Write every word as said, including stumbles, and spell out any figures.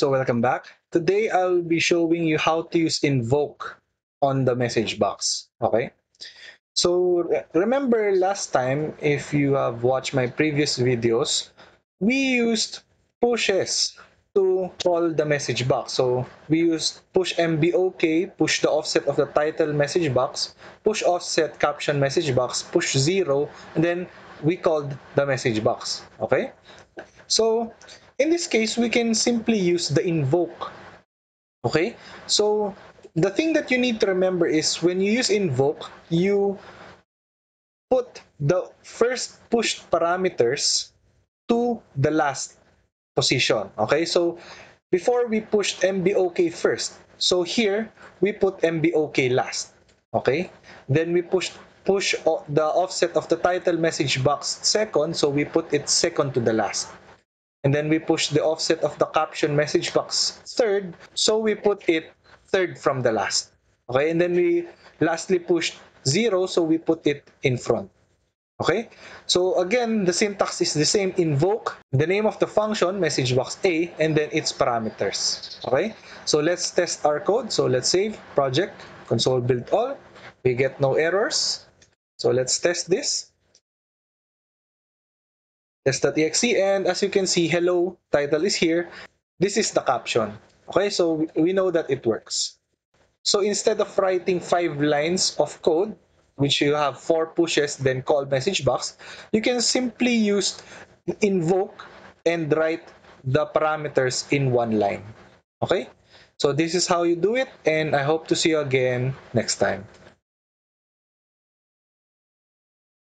So welcome back. Today I'll be showing you how to use invoke on the message box. Okay, so remember last time, if you have watched my previous videos, we used pushes to call the message box. So we used push M B O K, push the offset of the title message box, push offset caption message box, push zero, and then we called the message box. Okay, so in this case we can simply use the invoke. Okay, so the thing that you need to remember is when you use invoke, you put the first pushed parameters to the last position. Okay, so before we pushed M B O K first, so here we put M B O K last. Okay, then we pushed push the offset of the title message box second, so we put it second to the last, and then we push the offset of the caption message box third, so we put it third from the last. Okay, and then we lastly pushed zero, so we put it in front. Okay, so again, the syntax is the same. Invoke, the name of the function, message box A, and then its parameters. Okay, so let's test our code. So let's save project, console build all. We get no errors. So let's test this. Test.exe, and as you can see, hello, title is here. This is the caption. Okay, so we know that it works. So instead of writing five lines of code, which you have four pushes, then call message box, you can simply use invoke and write the parameters in one line. Okay, so this is how you do it, and I hope to see you again next time.